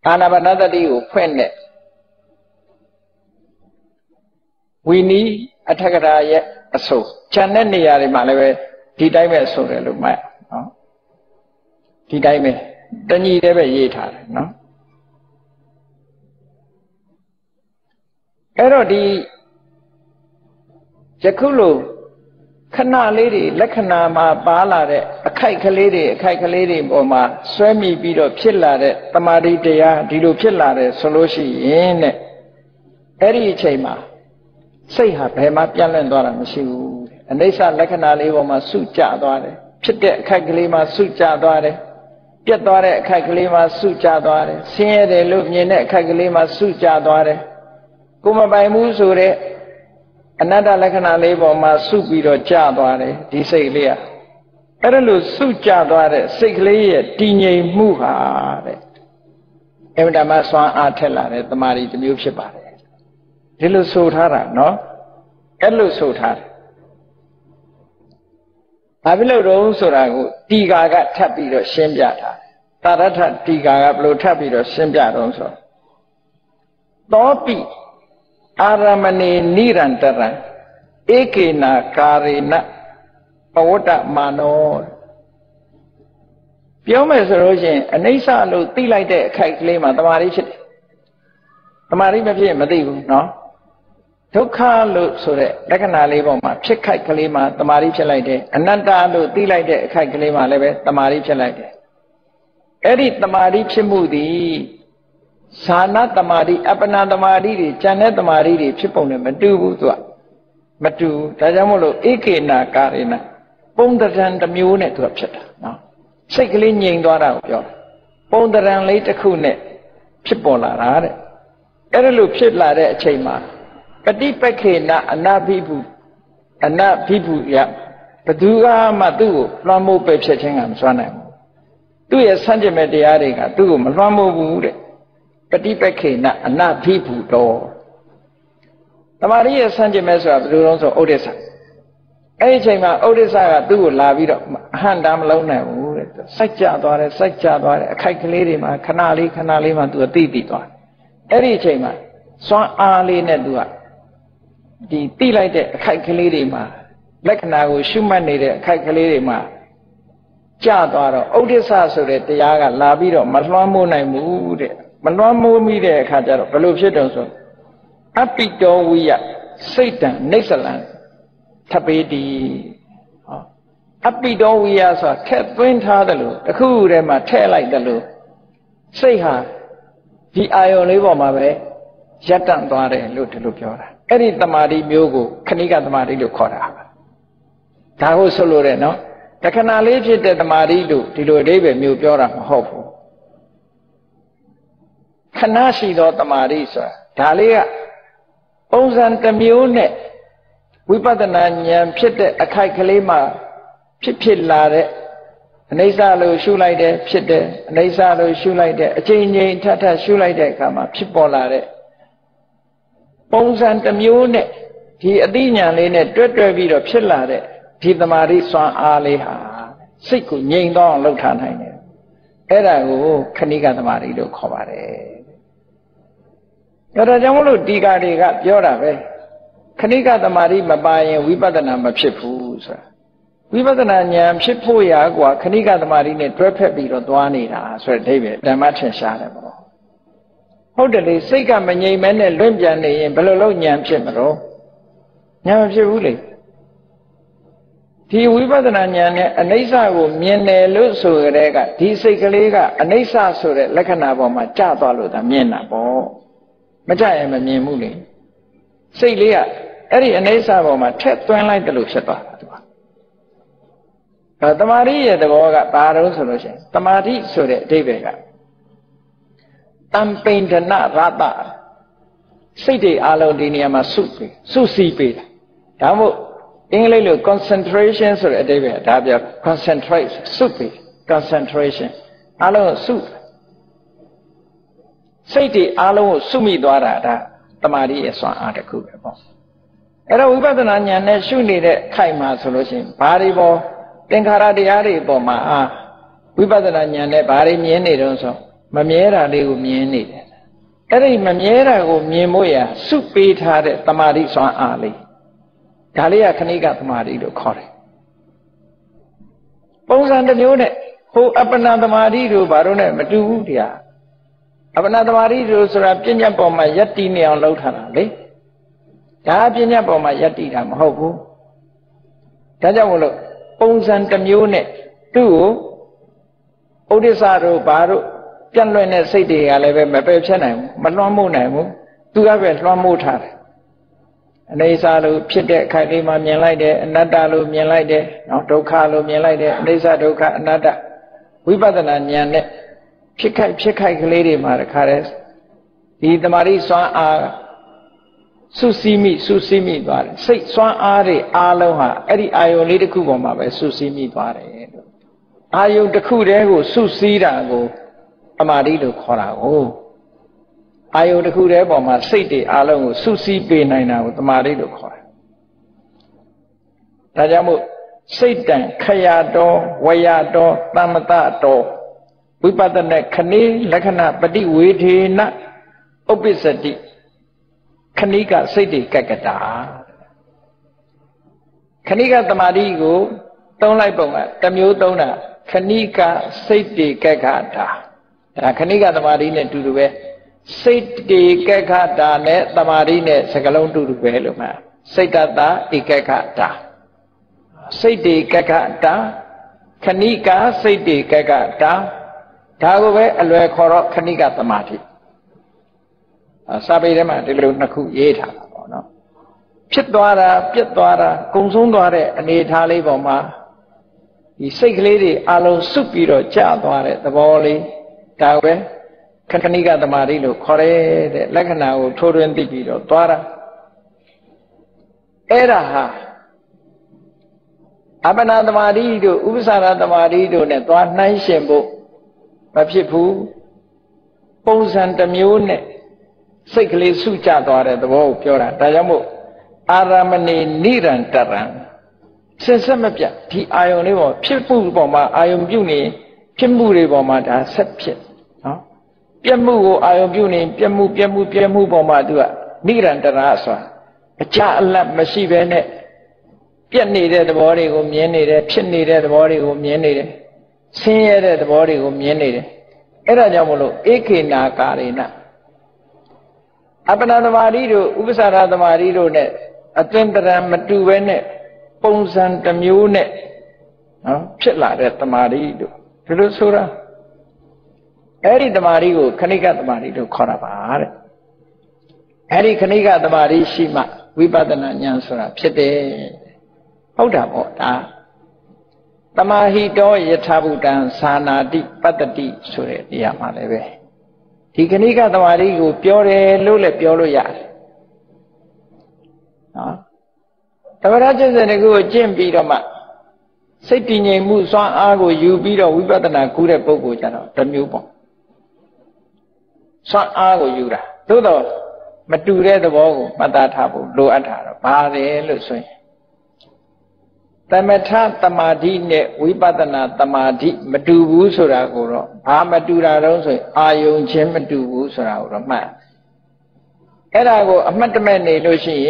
Anak anak tadi upennya, wini ada keraya aso, jangan ni yari malah tidak mesu relumai, tidak mes, dan ini dia berjihad, no. Kalau di Jakulu, kena liri, lekana ma bala re, kai keliri, kai keliri, boma suami biru pilla re, tamari dia biru pilla re, solusi ini, eri cema, sehat hemat jalan doa masih, anesa lekana liri boma suca doa re, cedek kai kelima suca doa re, piat doa re kai kelima suca doa re, siere lu nyene kai kelima suca doa re, kuma bai musuh re. Ananda lekana lebo masuk biro jadwal di sekilia. Erlu sujadwal sekilia tinjai muka. Emda maswan atelar, temari temui sebar. Erlu saudara, no? Erlu saudara. Abilah roh saudaraku tiga agak tapi roh sembiara. Tarat tiga agak belum tapi roh sembiara roh saudara. Tapi Aramane nirantara, ekena karena, awat mano. Biarlah serojen, anissa lu tilai dek kai lima, tamari cede, tamari macam macam itu, no. Tukar lu sore, lekana lebo macam cek kai lima, tamari celai dek, ananda lu tilai dek kai lima lebe, tamari celai dek. Eri tamari cemudi. Sana tamari, apa nama tamari ni? Jangan tamari ni, siapa punya madu buat? Madu, tajam mulu, ikena karena, pondaran tamiu ni tu apa cakap? Sekali nyeng dua orang jual, pondaran lain tak kune, siapa lara? Erlu siapa lara cema? Kadi pakai na anak ibu, anak ibu ya, berdua madu, ramu pergi cengam suana. Tu ya sanjung media ni kan, tu ramu buat. Kati pakai na anak ibu do. Tamari ya sanjung mesra berurung so Odessa. Eh cuma Odessa tu lavi do. Handam lau na ur. Saja doa, saja doa. Kai keleri mah, kanali kanali mah tu titi doa. Eh cuma soal ali ne doa. Di tilai de kai keleri mah. Lekna u shuman ni de kai keleri mah. Jauh doa. Odessa suri tiaga lavi do. Maslamu na ur. Maluamu mila kajar, kalau sedang so, api jauhia sedang nesalan, tapi di api jauhia so, ketuin thadalu, aku rema thelai dalu, seha di ayon lewa mabe, Jatang tuare lu dulu piora. Eri tamari miogo kanika tamari lu kora. Tahu solore no. Takana leje te tamari lu dilo debe mio piora mahofu. Kanasi do tamari sa. Dalia. Onzan tamione. Wipadana nyam pite akai kalema. Pipil lare. Anisa lu shulai de pite. Anisa lu shulai de. Achinye tata shulai de kama pipolare. Pongsan tamione di adinya lene dua dua biro pila de di temari soan aleha siku nying dong lau tanai ne era u kanika temari do kobare era jamulu diga diga biora be kanika temari mabaye wipadana mapsipu sa wipadana nyam sipu ya gua kanika temari ne dua dua biro tuani na so debe damachen share mo Houdali sika menyi mene lumpia ni belolo nyam cemero nyam cemuli di wipadana nyane anisa wu miene lu surega di sikaliga anisa sure lekana bo ma jatwa lu da miena bo macaye ma miemuli silia eri anisa bo ma tet tuen lai telu setwa tamari ya tebo ga taru suru shen tamari sure dibega Tamping dana rata, sidi alam di ni ama susi, susi pi. Kamu English lu concentration sur edebe, tapi concentrate susi, concentration alam sup. Sidi alam sumi doara dah, temari esok ada kubeh. Era ubatun anya ne suni de kai masulusin, pari bo, tengkara diari bo ma, ubatun anya ne pari mieni donso. Mamiera leu mieni, eri mamiera go miemoya supi thare tamari soan ali, dalia kanika tamari do kore. Pongsan tanione, ho apna tamari do barone matu dia, apna tamari do surap jenya poma yati ne on lau thana le, jah jenya poma yati ram hoku, jaja molo pongsan tanione tu, odisha do baru. Jangan lene sedih, alave mepep senang, maluamu namu, tuah berluamu thar. Nisa lu pide kaki mam yang lain, nada lu yang lain, doka lu yang lain, nisa doka nada. Wibadan yang ne, pikai pikai keleri mar kares. Di temari soan a, susimi susimi tuar. Si soan ari aloha, eri ayu ni deku boma be susimi tuar. Ayu deku deku susira go. Amari do korang, oh, ayo deku deh, bawa sidi alam susi pinai nahu, amari do korang. Tajamu sidi kaya do, waya do, tamata do, wipadane kini, lekana badi widi na, obisadi, kini ka sidi kekata, kini ka amari go, tahu lagi bunga, tamu tahu na, kini ka sidi kekata. Nah, kanika tamari ne dulu be, sidi kekata ne tamari ne sekalung dulu be luma, sedata ikekata, sidi kekata, kanika sidi kekata, tahu be alwe korok kanika tamari. Sabi lema dilu naku yeda, no. Pidwara, pidwara, kumsundwara ane thali boma, isekleri alon supiro jadwara taboli. Tahu kan kanika tamari lo kore lekana u turun tipi lo tuara era ha apa na tamari lo ubsara tamari lo ne tuan nai sembo mapipu pongsan tamione sekali suca tuara tuau piora tajamu aramane nirantaran sesama pia di ayon ni wo pipu boma ayon biuni pimuri boma dah sepit Piamu ayam biuni, piamu piamu piamu boma dua, niran terasa. Jalan masih banyak. Pian ni deh terbalik um, pian ni deh, pian ni deh terbalik um, pian ni deh, seni deh terbalik um, pian ni deh. Era jamulu, ekina karina. Apa nama mari do, ubsara nama mari do ne, atentara matu ne, pongsan tamu ne, celah deh nama mari do. Terus surah. Eri tamari go, kanika tamari do korang bahar. Hari kenika temari sima, wibadananya surah. Pede, udah muda. Tamahi doi yathabutan sanadi patati surah dia malebe. Di kenika temari gu piore lu le piolo yar. Tawaraja sene gu jembi rama. Setinya musuh aku yubi ro wibatana kure pogo jana temyupo. Soal aku juga, tu tu, mature tu bawa, mata tahu, luar tahu, bahaya lu soi. Tapi macam tamadi ne, wibatana tamadi, matubu surah koro, bah matura orang soi, ayun je matubu surah orang mah. Era aku, amat mana lu sih?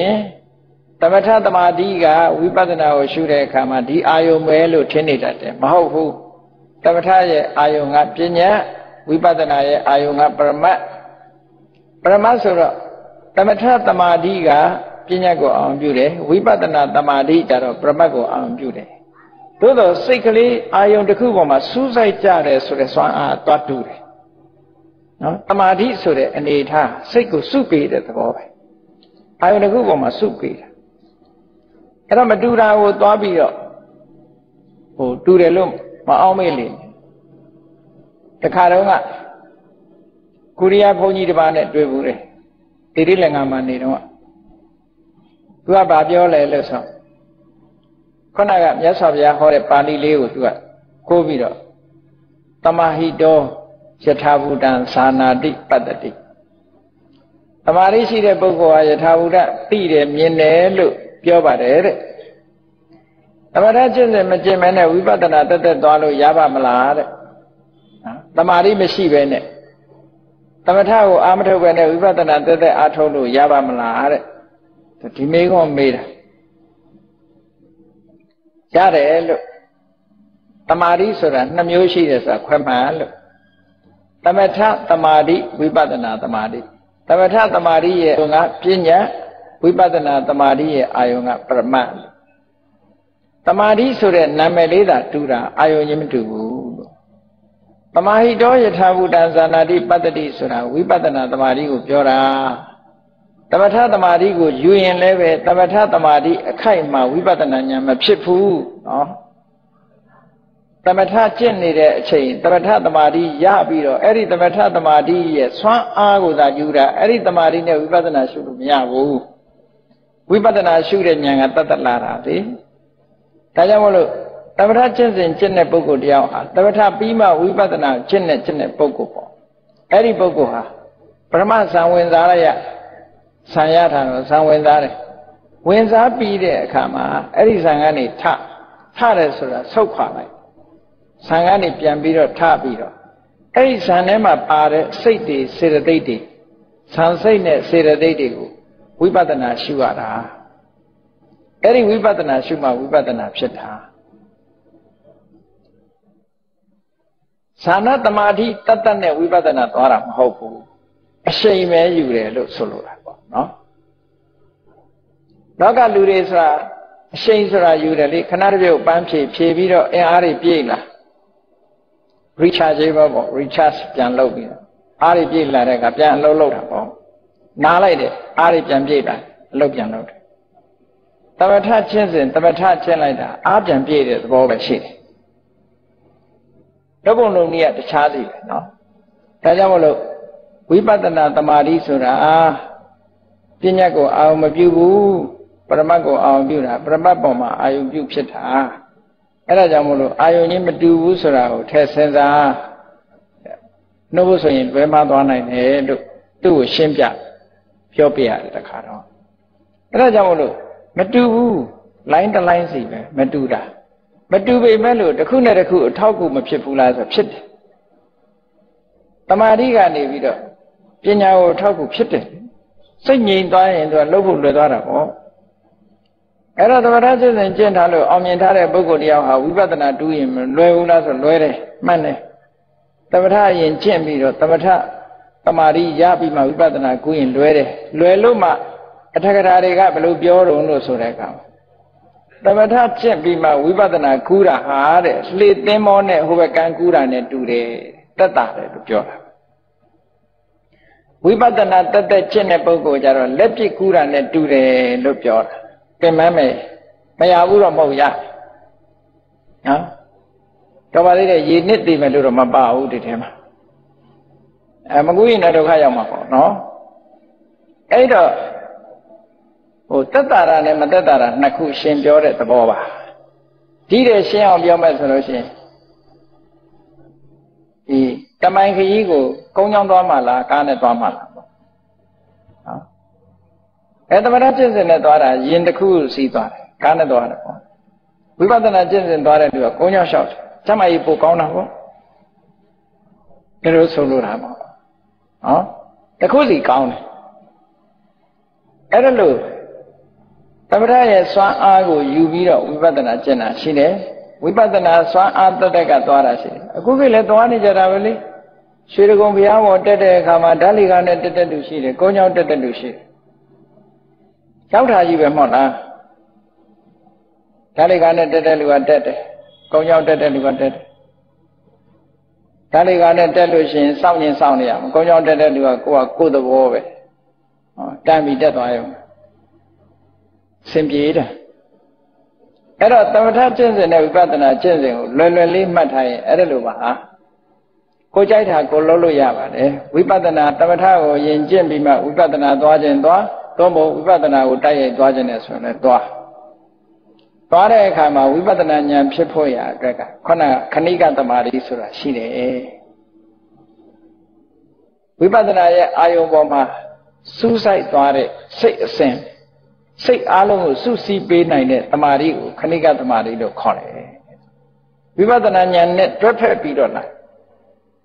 Tapi macam tamadi ga, wibatana surah kamadi, ayun melu ceni jatuh, mahu fu. Tapi macam je, ayun ngapinya. Wibatana ya ayunga perma perma surah. Tapi cara tamadi ga pinya go ambil. Wibatana tamadi cara perma go ambil. Tuh tu sekali ayung deku go mas susah cara surah soal tua tu. Tamadi surah ini dah seku suki dah terbaik. Ayung deku go mas suki. Kalau madura atau tua biar, oh tu relum mau ambil. Terkadang orang kuliah punya di mana dua bulan, tiri lengan ni orang tua bahagia lelesa. Kau nak jadi sahaja korang pali leu juga, kau biar. Tamahido jathabudan sanadi patati. Tamari si debogwa jathabudan tiri menelu jawabare. Tamara jenis macam mana wibatana tetap doa jawab melar. Tamari mesti benar. Tapi tahu amat benar wibatana teteh atolu jawab melar. Tapi mereka mera. Cara elu. Tamari surah namyoshi desa kemalu. Tapi tahu tamari wibatana tamari. Tapi tahu tamari ye ayunga pinya wibatana tamari ye ayunga permal. Tamari surah namelida dura ayunim dugu. Tamahido yathabudan sanadi patati surah wibatana tamadi ku biora. Tamatha tamadi ku yuin lebe tamatha tamadi akai ma wibatana nya ma phit phu no. Tamatha chin ni de a chain tamatha tamadi ya pi ro ai ri tamatha tamadi ye swan a ku da yu da ai ri tamadi ne wibatana shu lu mya bu. Wibatana shu de nya ga tat tat la da de. Da jaw mo lo Tamatha cinsin cinne pokok dia, tamatha bima wibatana cinne cinne pokok. Eri pokok ha, perma sangwenzara ya, sangyatano sangwenzara. Wenzara bide kama, eri sangani ta, ta resura sokwalai. Sangani piambiro ta biro. Eri sanema pare seiti siradeiti, sanseine siradeitiku wibatana shiwara. Eri wibatana shuma wibatana pshita. Sana tamadi tatanya wibatana orang mahu, asyime juga lu solora, no? Naga lure sura, asyim sura juga le, kanar beu pamce, pebiro, eh hari biela, Richard juga, Richard jangan lau biela, hari biela reka jangan lau lau dah, nala ini hari jangan biela, lau jangan lau. Tapi tak cincin, tapi tak cincin dah, apa jangan biela tu bawa sini. Lepas itu niat cari, no. Tanya malu, wibatana tamari surah. Tiada ko awam biu, perma ko awam biu lah, perma boma ayu biu pshita. Ela tanya malu, ayu ni madu surah, tersenza. Nubu soin bermaduanai ni tu tu simpan, jopiah terkara. Ela tanya malu, madu lain dan lain sih, madu dah. Madu bermalu, tak kuna tak kuna, tahu ku macam pula sebab. Tamari kan ni video, jenjau tahu ku sebab. Senjata yang tuan lupa luar aku. Era tamara jenjau jenjau lalu, awam jenjau berikut dia aku wibatana dui, luar ulas luar mana. Tamara yang jenjau video, tamara tamari ya bima wibatana kuin luar luar luma, adakah ada yang perlu biar orang suruh kamu. Tapi tak cembima wibatana kura hari, lete mana hubungan kura ni tu re, tetap ada tu jola. Wibadana tete cene poko jaro lepi kura ne dure lopjor kemame maya wuro mau ya na kawari de yinit di melu ro mabau di tema amagui na do kaya mako no edo o tatara ne matatara naku shin pyo de tabo ba di de shin aung pyo mae so lo shin i Kamai kiri ku, kau nyong doa malah, kane doa malah. Eh, teman aja sih nih doa ada, yin dekul si doa, kane doa ada. Bukan teman aja sih doa ada dua, kau nyong sholat, cuma ibu kau nahu, terus seluruh apa? Ah, dekul si kau nih. Eh, lalu, teman aja soal aku yubiro, bukan teman aja nasi deh, bukan teman soal ada dekat doa ada sih. Aku bilang doa nih jarang beli. Sri Gombiya mau tete kama dali kane tete dusire, konyau tete dusire. Kau tadi bermona, dali kane tete luar tete, konyau tete luar tete. Dali kane tete dusire, saunyin sauniyam, konyau tete luar kuat kudo bobe. Dami tete ayam, simpi ida. Kalau tempat jensen, lepas tanah jensen, lelai lima thay, ada lupa. Kau cai tak kau lalu ya pada, wibadana tapi tahu yang jen bima wibadana dua jen dua, tomo wibadana utai dua jen esok dua. Dua leh kama wibadana yang sepo ya kerja, karena kanikan temari sura sini. Wibadana ya ayu bama susai dua leh sek sen, sek alam susi bina ini temari kanikan temari lo kore. Wibadana yang net berapa birola.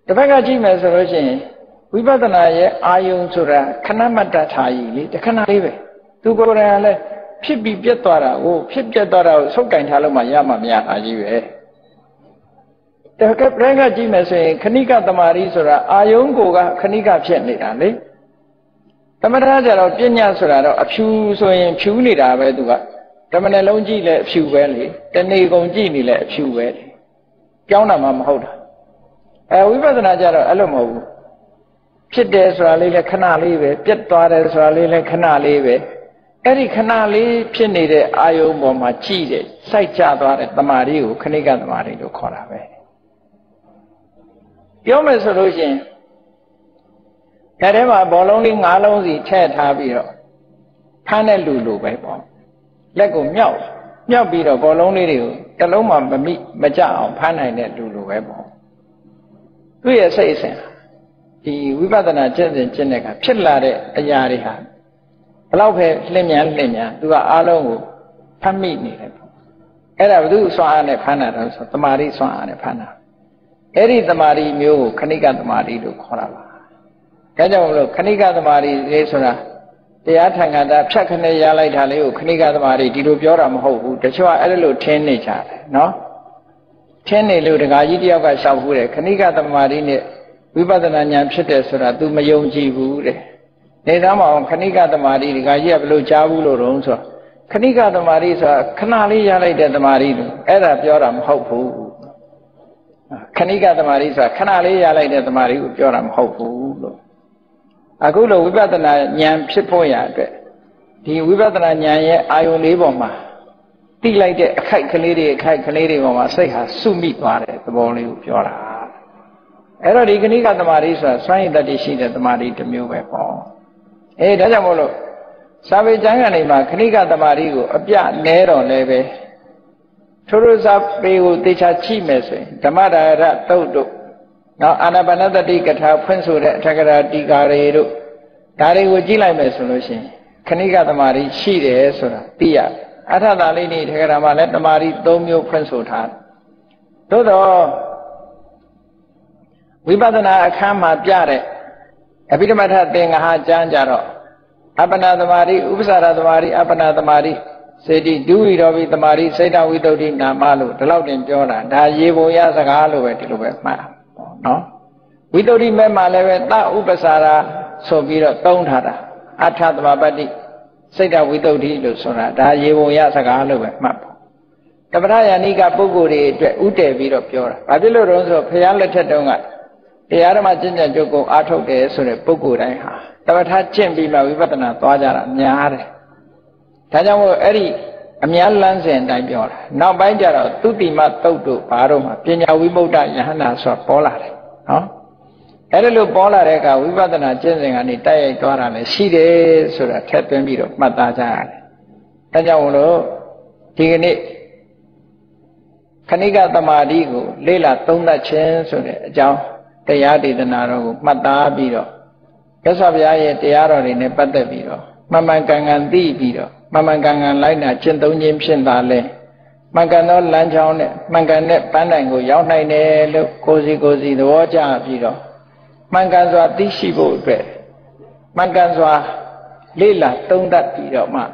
Tetapi jika misalnya, wibadana ya ayun surah, kenapa tak cahaya ni? Kenapa ni? Tu korang le, pihbi biadara, oh pihbi biadara, sokan cahaya maya maya aja. Tetapi jika misalnya, kenika temari surah, ayun koga kenika pihak ni dah le. Tapi raja le pihnya surah le, piu soin piu ni dah le tu kan. Tapi le lonji le piu le, teni lonji ni le piu le. Kau nama mahu dah. Eh, wibadana jarak, alam aku. Pihde soalnya lekhanali be, pihd tuara soalnya lekhanali be. Eri khanali pihd ni de ayu mama cie, saja tuara temari u, kanikan temari tu korang be. Yang mesolosi, kerana bolong ni ngalong si ceh thabiro, panel lulu be bom. Lekum nyau, nyau biro bolong ni tu, kalau mama mi macam panai ni lulu be bom. Itu ya seisen. Di wibadana jensen jeneka pelare ayariha. Pelauhe lemyan lemyan. Dua alongu pami ni. Era itu soalnya panah, temari soalnya panah. Eri temari miu kanika temari itu korala. Kajau lo kanika temari resona. Tiada tengada psakne yalai thaliu kanika temari di rupiora mahu. Jauh ada lo chenni cah, no? Cene lewat gaji dia agak sabu le, kanika temari ni, wibadana yang psete surat tu mayong jibu le. Ni nama orang kanika temari gaji ablu jauh lo rongso, kanika temari sa kenali jalan dia temari tu, era pioram haupu. Kanika temari sa kenali jalan dia temari tu pioram haupu lo. Aku lo wibadana yang psepo ya tu, di wibadana yang ayu lebom mah. Tiada itu kait keliri kait keliri mama saya sumit barai tu boleh upiara. Era di kini kat temari sa, saya tadi sih kat temari demi upaya. Eh, dah jam bolu. Sabi jangan ni mak kini kat temari ku, abjad neron lebe. Terus sampai ku tiada cime se, temara ada tahu tu. Nah, anak anak tadi kata pensu re, cakera di kari itu, kari ku jilai mesulosih. Kini kat temari sih deh sura tiada. Ada dalih ni, terkadang malah temari domio pensutan. Todo, wibadana akan mabiare. Abi tempat tengah jangan jaro. Apa nama temari, ubsara temari, apa nama temari. Sedi dui dobi temari, seda wito di nama lu, terlalu dijoran. Dah yeboya sekalu betul betul. No, wito di memalai tak ubsara sobiro tahun hara. Ada temabadi. Saya wujud di luar, dah jauh ya sekarang lewat map. Tapi dah yang ni kapu gurih, udah biropyor. Adilor orang so, pelajar lecet dongat. Tiada macam yang cukup atau ke suri pukurai ha. Tapi tak cembi mau ibadat na tuajar nyar. Tanya mau eri, kami Allah sendai biar. Nau bayar tu timat tau tu baru macam yang ibadat yang nak suap polar. Eri lu polar reka ibadat na jenengan itu ayat tuaran siri suri terpen biru mata jar. Tanya mau lo, tiga ni. Kenika tamari ku lela tunda chen suri jauh tiada di dengar ku mata biru kesabaya tiada di nepata biru memangkangan di biru memangkangan lainnya cinta unyim cinta le mangkanon lanjau ne mangkanet pandai ku jauh nai ne lu kosi kosi dua jauh biru mangkan suat di sibu ber mangkan suat lela tunda biru mak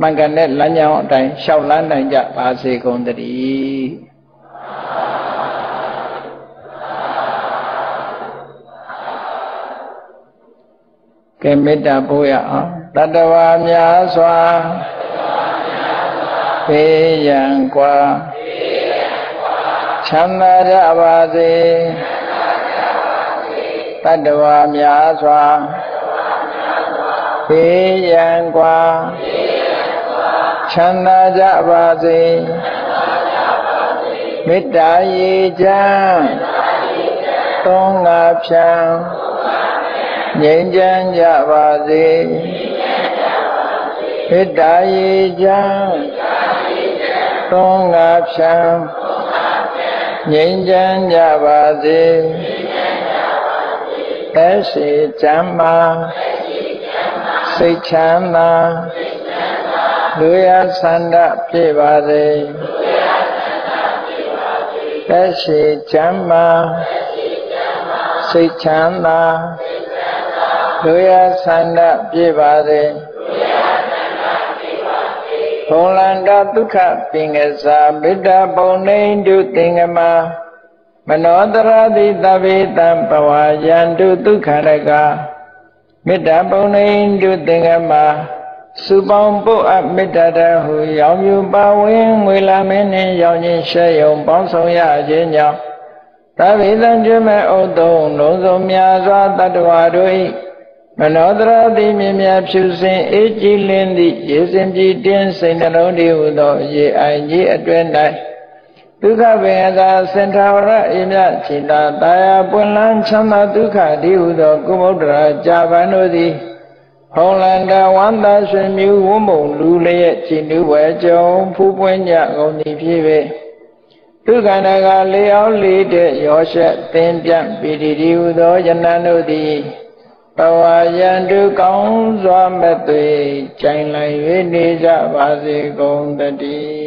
mangkanet lanjau dan syaulan dan jak pasir kondri. Kemita puya, tadawa nyaswa, piyang kwa, chanda jawati, tadawa nyaswa, piyang kwa, chanda jawati, mitai jang, tonga piang. Nyenjang jawadi, hidai jang, tongap sang. Nyenjang jawadi, esi jama, si jama, duya sandap jawadi, esi jama, si jama. Duya sandap jibade, Holanda tukak pingesa beda bonein du tingema, menodra di tabi tanpa wajan du tukarega, beda bonein du tingema, subampu abeda dahu yau yubawin wilamene yau nyisha yau bangso ya jenya, tabi tanjume odo nuzum ya zata duadui. Menodra di mimya psusin eji lindi yesimji din sinanodi udo ye aji adwendai. Duka bengata sentawara imya cinta taya punlan chanda duka di udo kumodra javanodi. Holanda wanda semiu umum luleye cindu wajong pupwenya goni piwe. Duka naga leo lide yoshe tenjang pidi di udo jananodi. Bawa yang dukung suami tu, jangan lagi dijawabasi kong tadi.